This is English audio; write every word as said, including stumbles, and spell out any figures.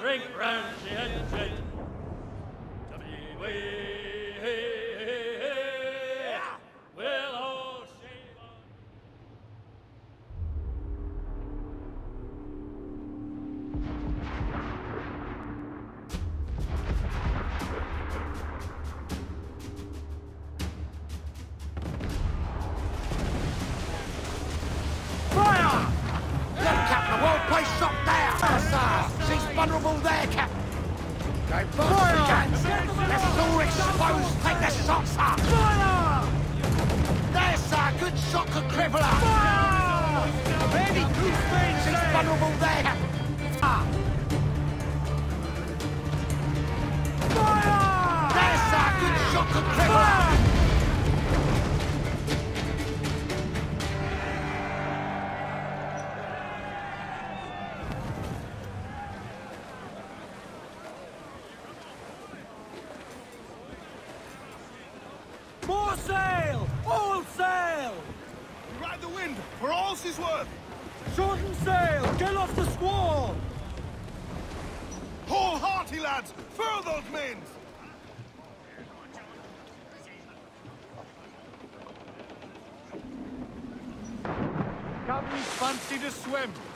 drink brandy and gin. Fancy to swim.